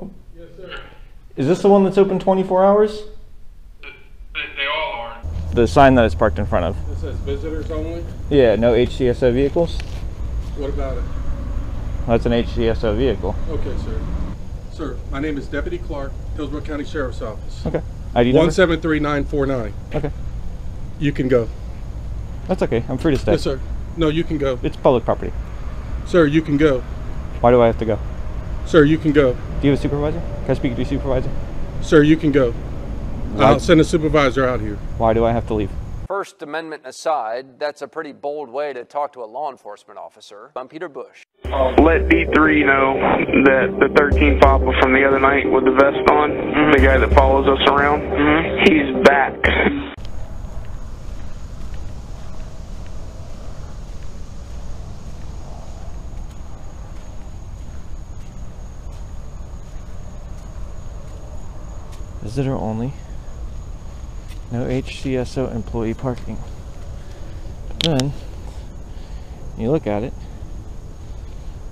Oh. Yes, sir. Is this the one that's open 24 hours? They all are. The sign that it's parked in front of. It says visitors only? Yeah, no HCSO vehicles. What about it? That's an HCSO vehicle. Okay, sir. Sir, my name is Deputy Clark, Hillsborough County Sheriff's Office. Okay. ID number? 173949. Okay. You can go. That's okay. I'm free to stay. Yes, sir. No, you can go. It's public property. Sir, you can go. Why do I have to go? Sir, you can go. Do you have a supervisor? Can I speak to your supervisor? Sir, you can go. I'll send a supervisor out here. Why do I have to leave? First Amendment aside, that's a pretty bold way to talk to a law enforcement officer. I'm Peter Bush. Let D3 know that the 13 papa from the other night with the vest on, the guy that follows us around, he's back. Visitor only. No HCSO employee parking. But then you look at it,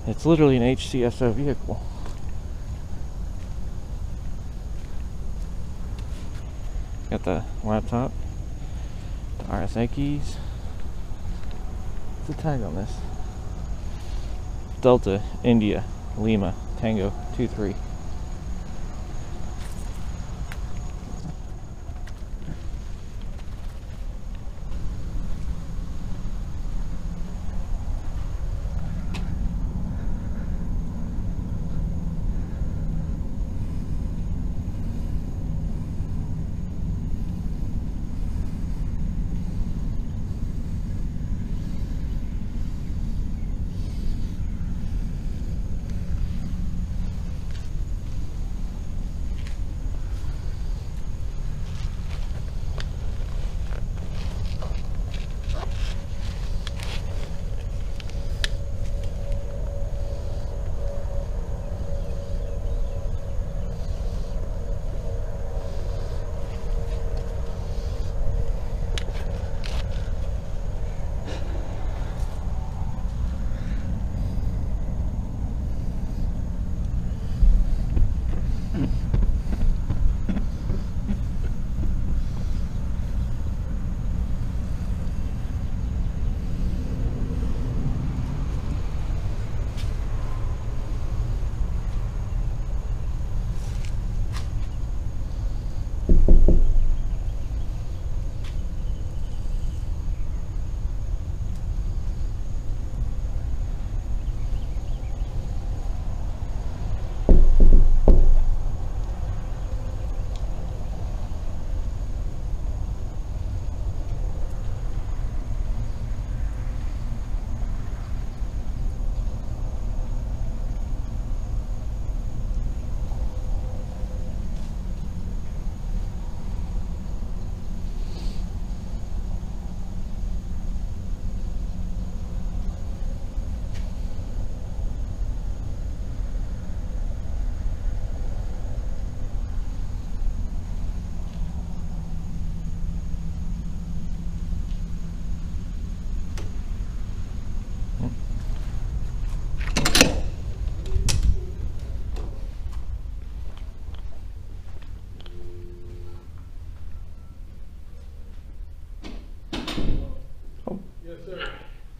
it's literally an HCSO vehicle. Got the laptop, the RSA keys. What's the tag on this? Delta India Lima Tango 23.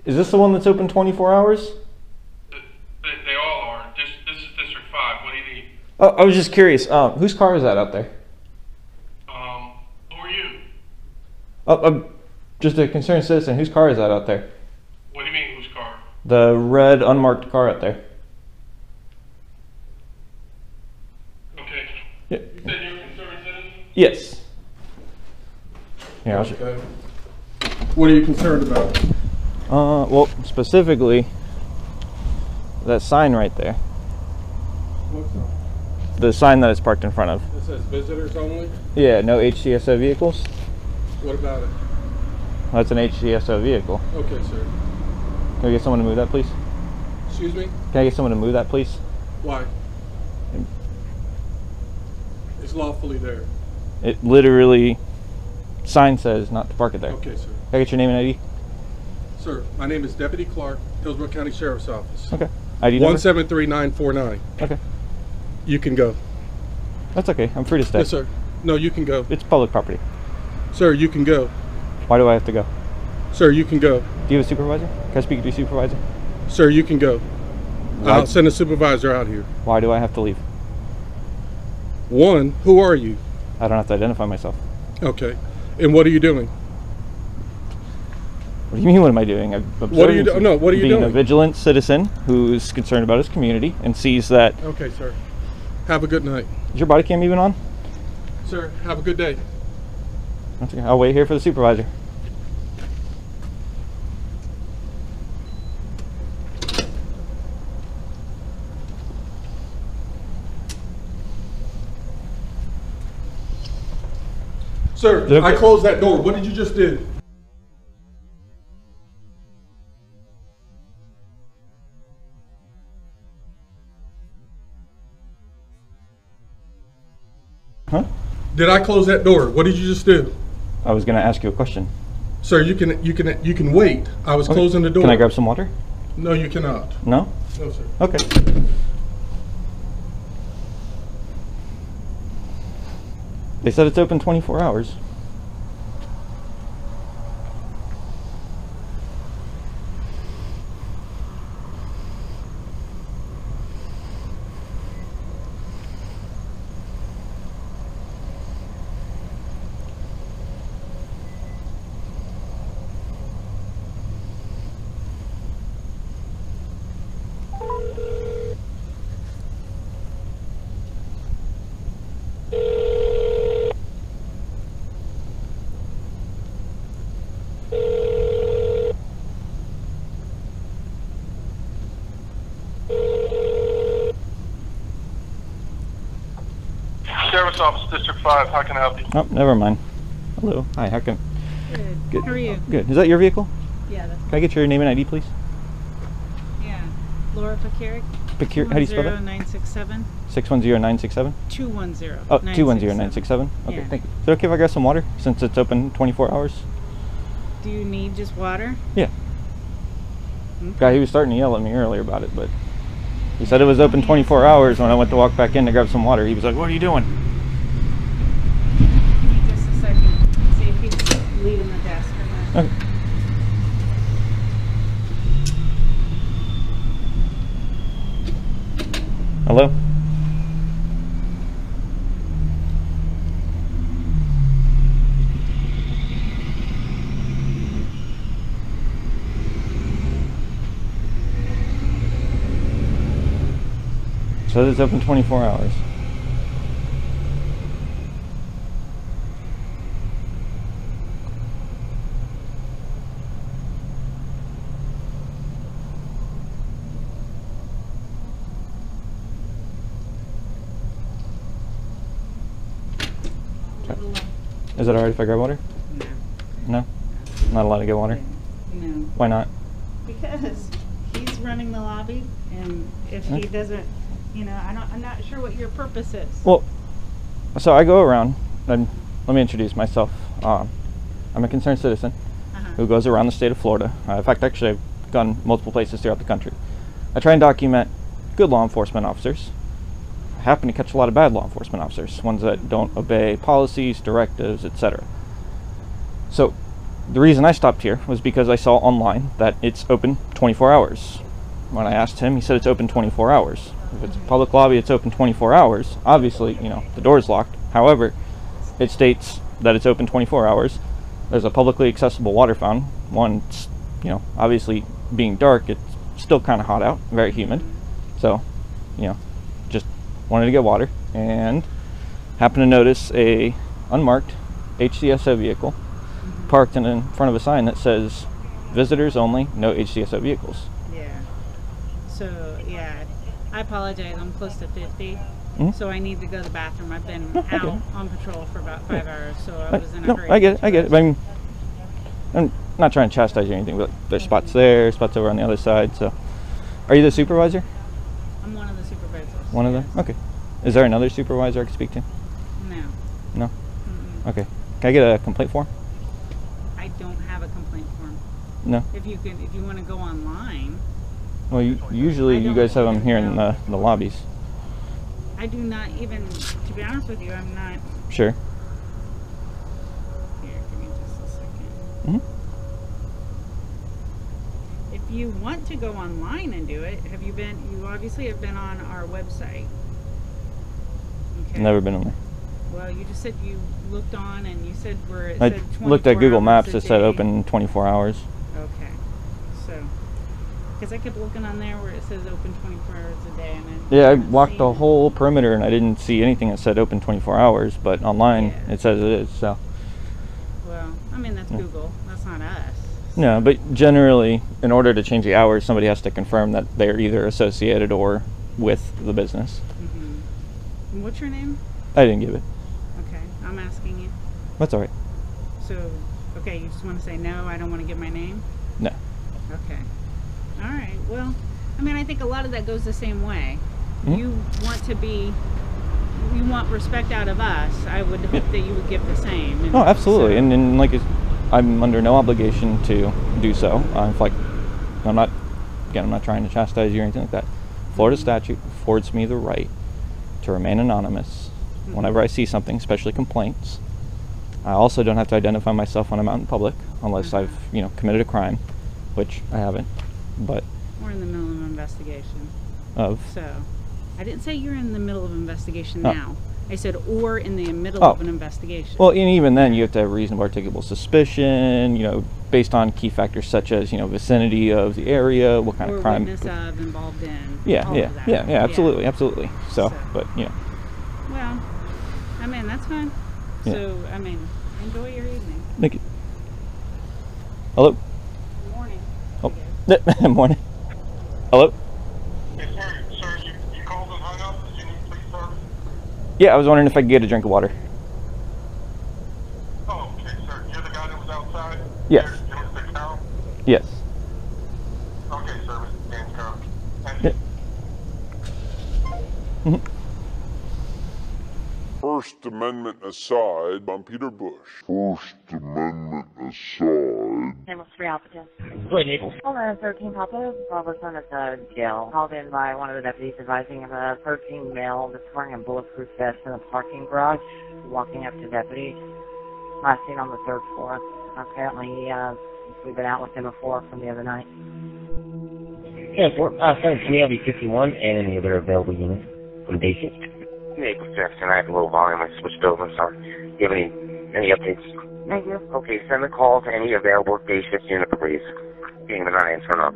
Is this the one that's open 24 hours? They all are. This is District 5. What do you need? Oh, I was just curious. Whose car is that out there? Who are you? Oh, I'm just a concerned citizen. Whose car is that out there? What do you mean, whose car? The red unmarked car out there. Okay. Yeah. You said you were a concerned citizen? Yes. Yeah, okay. What are you concerned about? Well, specifically, that sign right there. What sign? The sign that it's parked in front of. It says visitors only? Yeah, no HCSO vehicles. What about it? That's an HCSO vehicle. Okay, sir. Can I get someone to move that, please? Excuse me? Can I get someone to move that, please? Why? It's lawfully there. It literally, sign says not to park it there. Okay, sir. Can I get your name and ID? Sir, my name is Deputy Clark, Hillsborough County Sheriff's Office. Okay. ID number? 173949. Okay. You can go. That's okay. I'm free to stay. Yes, sir. No, you can go. It's public property. Sir, you can go. Why do I have to go? Sir, you can go. Do you have a supervisor? Can I speak to your supervisor? Sir, you can go. I'll send a supervisor out here. Why do I have to leave? One, who are you? I don't have to identify myself. Okay. And what are you doing? What do you mean, what am I doing? I'm observing. What are you doing? No, what are you doing? Being a vigilant citizen who's concerned about his community and sees that... Okay, sir. Have a good night. Is your body cam even on? Sir, have a good day. Okay, I'll wait here for the supervisor. Sir, okay. I closed that door. What did you just do? Huh? Did I close that door? What did you just do? I was going to ask you a question. Sir, you can wait. I was closing the door. Can I grab some water? No, you cannot. No? No, sir. Okay. They said it's open 24 hours. Sheriff's Office, District 5, how can I help you? Oh, never mind. Hello. Hi, how can... Good. How are you? Good. Is that your vehicle? Yeah, that's... Can I get your name and ID, please? Yeah. Laura Pakarik. How do you spell that? 610-967. 610-967? 210. Oh, 210-967. Okay, yeah. Thank you. Is it okay if I grab some water, since it's open 24 hours? Do you need just water? Yeah. Okay. Guy, he was starting to yell at me earlier about it, but... He said it was open 24 hours. When I went to walk back in to grab some water, he was like, what are you doing? Just a second. See if he's leaving the desk or not. Okay. Hello? So it's open 24 hours. Okay. Is it alright if I grab water? No. No? Not allowed to get water? No. Why not? Because he's running the lobby, and if he doesn't... You know, I'm not sure what your purpose is. Well, so I go around, and let me introduce myself. I'm a concerned citizen who goes around the state of Florida. In fact, actually, I've gone multiple places throughout the country. I try and document good law enforcement officers. I happen to catch a lot of bad law enforcement officers, ones that don't obey policies, directives, etc. So the reason I stopped here was because I saw online that it's open 24 hours. When I asked him, he said it's open 24 hours. If it's a public lobby, it's open 24 hours. Obviously, you know, the door's locked. However, it states that it's open 24 hours. There's a publicly accessible water fountain. One, it's, you know, obviously being dark, it's still kind of hot out, very humid. So, you know, just wanted to get water and happened to notice a unmarked HCSO vehicle parked in front of a sign that says visitors only, no HCSO vehicles. Yeah. So, yeah. I apologize, I'm close to 50, so I need to go to the bathroom. I've been out on patrol for about 5 hours, so I was in a hurry. I get it. I mean, I'm not trying to chastise you or anything, but like, there's spots there, spots over on the other side, so. Are you the supervisor? I'm one of the supervisors. One of them? Okay. Is there another supervisor I can speak to? No. No? Okay. Can I get a complaint form? I don't have a complaint form. No? If you want to go online. Well, usually you guys have them here in the lobbies. I I do not even, to be honest with you, I'm not. Sure. Here, give me just a second. Mm-hmm. If you want to go online and do it, have you been, you obviously have been on our website. Okay. Never been on there. Well, you just said you looked on and you said we're, it said 24 I looked at Google Maps, it said open 24 hours. Okay. So, because I kept looking on there where it says open 24 hours a day. And yeah, I walked the whole perimeter and I didn't see anything that said open 24 hours, but online it says it is, so. Well, I mean, that's Google. That's not us. So. No, but generally, in order to change the hours, somebody has to confirm that they're either associated or with the business. Mm-hmm. What's your name? I didn't give it. Okay, I'm asking you. That's all right. So, okay, you just want to say no, I don't want to give my name? No. Okay. All right. Well, I mean, I think a lot of that goes the same way. Mm-hmm. You want to be, you want respect out of us. I would hope that you would give the same. And oh, absolutely. So. And like, I'm under no obligation to do so. I'm like, I'm not, again, I'm not trying to chastise you or anything like that. Florida statute affords me the right to remain anonymous whenever I see something, especially complaints. I also don't have to identify myself when I'm out in public unless I've, you know, committed a crime, which I haven't. But we're in the middle of an investigation. So I didn't say you're in the middle of an investigation now. I said or in the middle of an investigation. Well, and even then you have to have reasonable articulable suspicion, you know, based on key factors such as, you know, vicinity of the area, what kind of crime. Witness of, involved in. Yeah, absolutely, absolutely. So, but you know. Well, I mean, that's fine. Yeah. So, I mean, enjoy your evening. Thank you. Hello? Morning. Hello? Yes, sir. Sir, you called and hung up. Did you need police service? Yeah, I was wondering if I could get a drink of water. Oh, okay, sir. You're the guy that was outside? Yes. Yes. Okay, sir. Mr. James Cook. Thank you. First Amendment aside, I'm Peter Bush. First Amendment aside. Naples 3 Alpha 10. Wait, Naples. Hello, 13 Papa. Robertson at the jail. Called in by one of the deputies advising of a 13 male that's wearing a bulletproof vest in a parking garage, walking up to deputies. Last seen on the third floor. Apparently, we've been out with him before from the other night. Yeah, 7 51 and any other available units from day 6. Naples Jackson, I have a low volume. I switched over. Sorry. Do you have any updates? Thank you. Okay, send a call to any available day shift unit, please. Being the 9 turn up.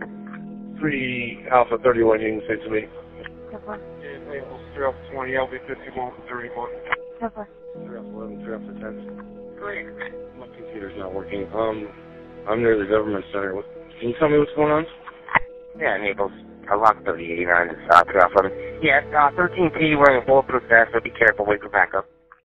3 Alpha 31, you can say to me. Alpha 20, LV 51, 31. Alpha 11, 3 Alpha 10. Great. My computer's not working. I'm near the government center. Can you tell me what's going on? Yeah, Naples. I locked the 89 and stopped it off. Yeah, 13P wearing a bulletproof vest, so be careful. Wait for backup.